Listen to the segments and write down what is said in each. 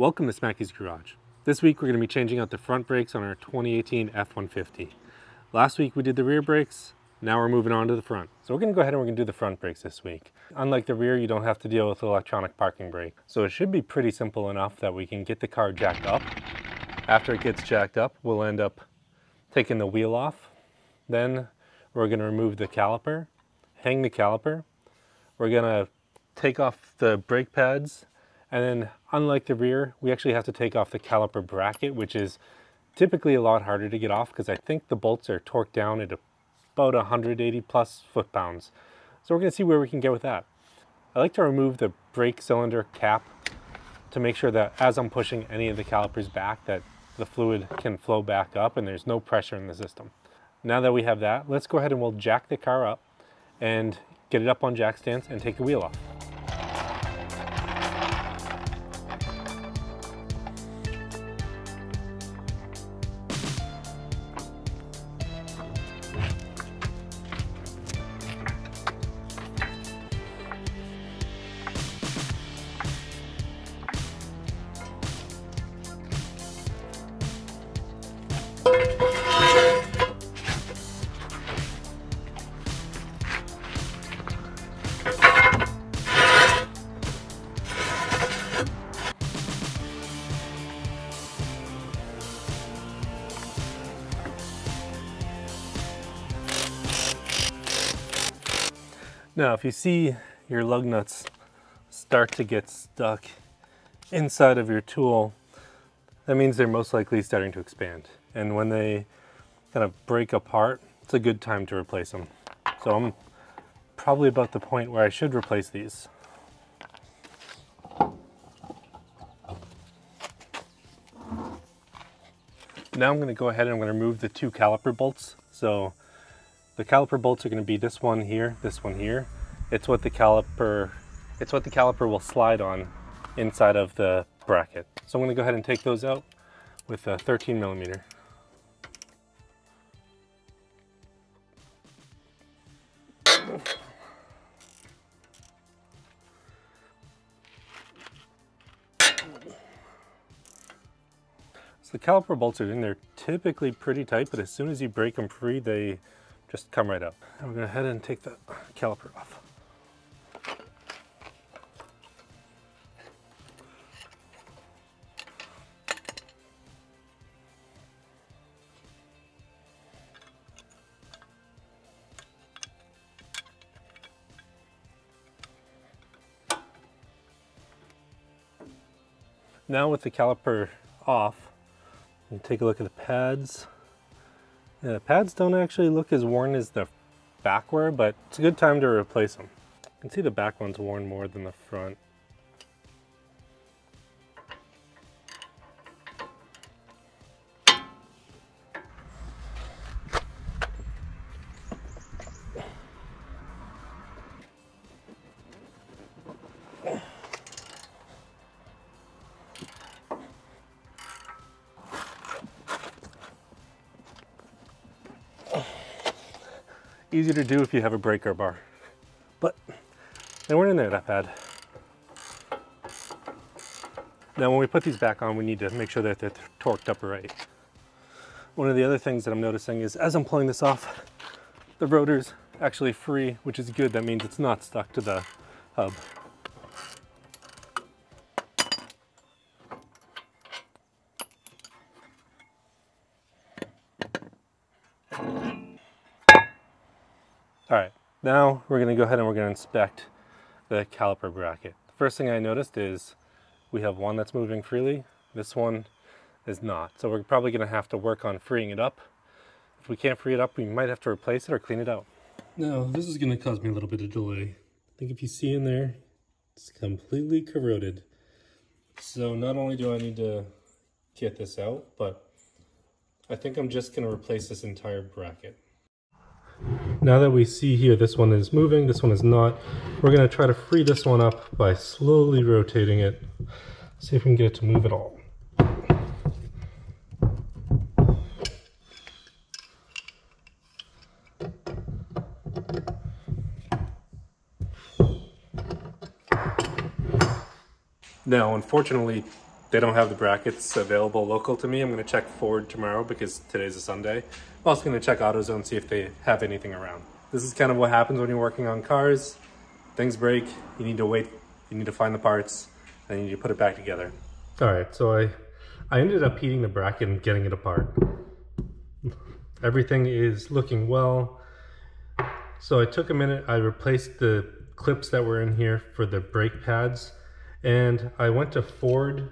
Welcome to Smackey's Garage. This week we're going to be changing out the front brakes on our 2018 F-150. Last week we did the rear brakes, now we're moving on to the front. So we're going to go ahead and we're going to do the front brakes this week. Unlike the rear, you don't have to deal with the electronic parking brake. So it should be pretty simple enough that we can get the car jacked up. After it gets jacked up, we'll end up taking the wheel off. Then we're going to remove the caliper, hang the caliper. We're going to take off the brake pads. And then, unlike the rear, we actually have to take off the caliper bracket, which is typically a lot harder to get off because I think the bolts are torqued down at about 180 plus foot-pounds. So we're going to see where we can get with that. I like to remove the brake cylinder cap to make sure that as I'm pushing any of the calipers back, that the fluid can flow back up and there's no pressure in the system. Now that we have that, let's go ahead and we'll jack the car up and get it up on jack stands and take the wheel off. Now, if you see your lug nuts start to get stuck inside of your tool, that means they're most likely starting to expand. And when they kind of break apart, it's a good time to replace them. So I'm probably about the point where I should replace these. Now I'm going to go ahead and I'm going to remove the two caliper bolts. So the caliper bolts are going to be this one here, this one here. It's what the caliper will slide on inside of the bracket. So I'm going to go ahead and take those out with a 13 millimeter. So the caliper bolts are in there typically pretty tight, but as soon as you break them free, they just come right up. And we're gonna head and take the caliper off. Now with the caliper off, we'll take a look at the pads. Yeah, the pads don't actually look as worn as the back were, but it's a good time to replace them. You can see the back one's worn more than the front. Easier to do if you have a breaker bar, but they weren't in there that bad. Now when we put these back on, we need to make sure that they're torqued up right. One of the other things that I'm noticing is as I'm pulling this off, the rotor's actually free, which is good. That means it's not stuck to the hub. All right, now we're gonna go ahead and we're gonna inspect the caliper bracket. The first thing I noticed is we have one that's moving freely. This one is not. So we're probably gonna have to work on freeing it up. If we can't free it up, we might have to replace it or clean it out. Now, this is gonna cause me a little bit of delay. I think if you see in there, it's completely corroded. So not only do I need to get this out, but I think I'm just gonna replace this entire bracket. Now that we see here, this one is moving, this one is not. We're going to try to free this one up by slowly rotating it. See if we can get it to move at all. Now, unfortunately, They don't have the brackets available local to me. I'm going to check Ford tomorrow because today's a Sunday. I'm also going to check AutoZone, see if they have anything around. This is kind of what happens when you're working on cars. Things break, you need to wait, you need to find the parts, and you need to put it back together. All right, so I ended up heating the bracket and getting it apart. Everything is looking well. So I took a minute, I replaced the clips that were in here for the brake pads, and I went to Ford,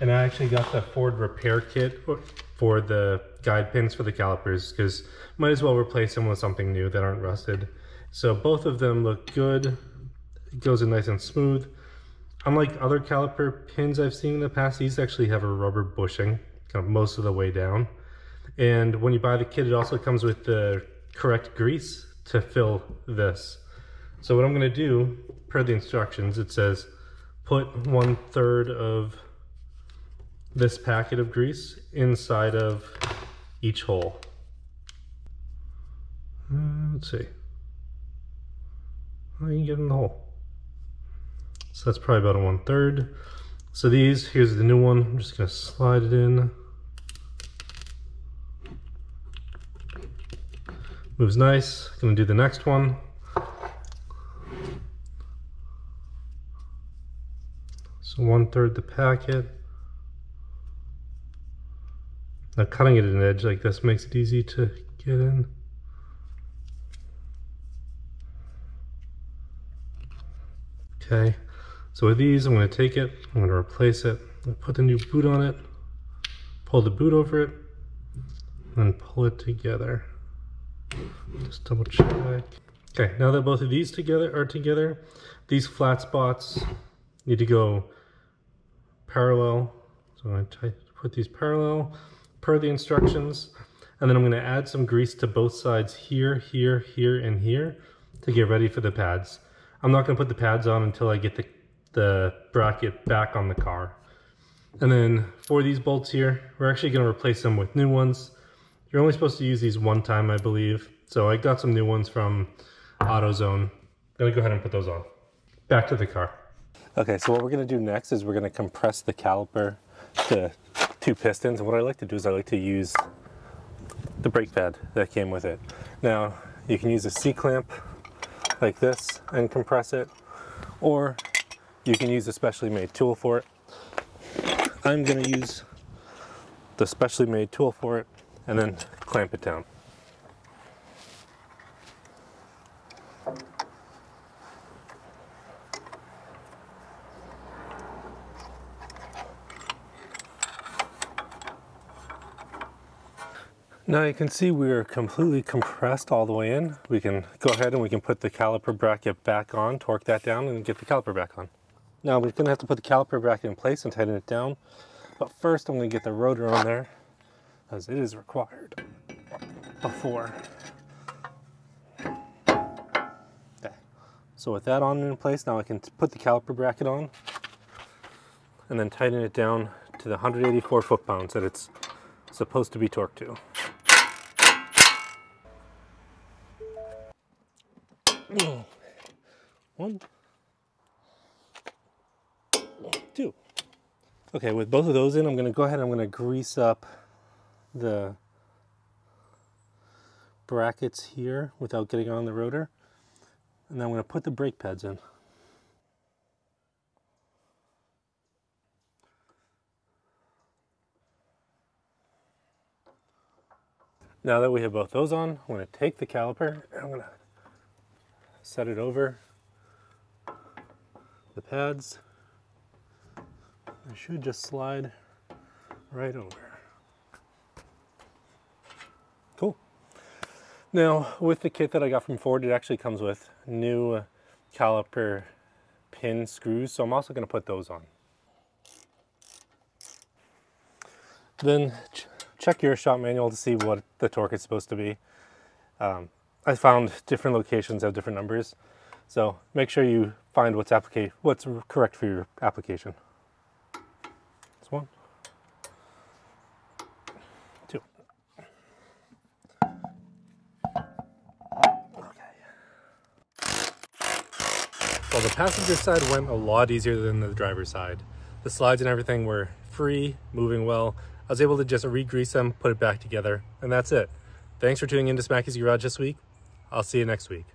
and I actually got the Ford repair kit for the guide pins for the calipers, because might as well replace them with something new that aren't rusted. So both of them look good. It goes in nice and smooth. Unlike other caliper pins I've seen in the past, these actually have a rubber bushing kind of most of the way down. And when you buy the kit, it also comes with the correct grease to fill this. So what I'm gonna do, per the instructions, it says put 1/3 of this packet of grease inside of each hole. Let's see. I can get in the hole. So that's probably about a 1/3. So these, here's the new one. I'm just gonna slide it in. Moves nice. Gonna do the next one. So 1/3 the packet. Now cutting it at an edge like this makes it easy to get in. Okay, so with these, I'm going to take it, I'm going to replace it, I'm going to put the new boot on it, pull the boot over it, and pull it together. Just double check. Okay, now that both of these are together, these flat spots need to go parallel. So I'm going to put these parallel per the instructions, and then I'm going to add some grease to both sides here, here, here, and here to get ready for the pads. I'm not going to put the pads on until I get the bracket back on the car. And then for these bolts here, we're actually going to replace them with new ones. You're only supposed to use these one time, I believe. So I got some new ones from AutoZone. I'm going to go ahead and put those on. Back to the car. Okay, so what we're going to do next is we're going to compress the caliper to 2 pistons. And what I like to do is I like to use the brake pad that came with it. Now, you can use a C-clamp like this and compress it, or you can use a specially made tool for it. I'm going to use the specially made tool for it and then clamp it down. Now you can see we are completely compressed all the way in. We can go ahead and we can put the caliper bracket back on, torque that down, and get the caliper back on. Now we're going to have to put the caliper bracket in place and tighten it down. But first I'm going to get the rotor on there, as it is required before. Okay. So with that on in place, now I can put the caliper bracket on and then tighten it down to the 184 foot-pounds that it's supposed to be torqued to. One, two. Okay, with both of those in, I'm gonna go ahead and I'm gonna grease up the brackets here without getting on the rotor. And then I'm gonna put the brake pads in. Now that we have both those on, I'm gonna take the caliper and I'm gonna set it over the pads. It should just slide right over. Cool. Now, with the kit that I got from Ford, it actually comes with new caliper pin screws, so I'm also going to put those on. Then check your shop manual to see what the torque is supposed to be. I found different locations have different numbers, so make sure you find what's correct for your application. That's one, two. Okay. Well, the passenger side went a lot easier than the driver's side. The slides and everything were free, moving well. I was able to just re-grease them, put it back together, and that's it. Thanks for tuning into Smackey's Garage this week. I'll see you next week.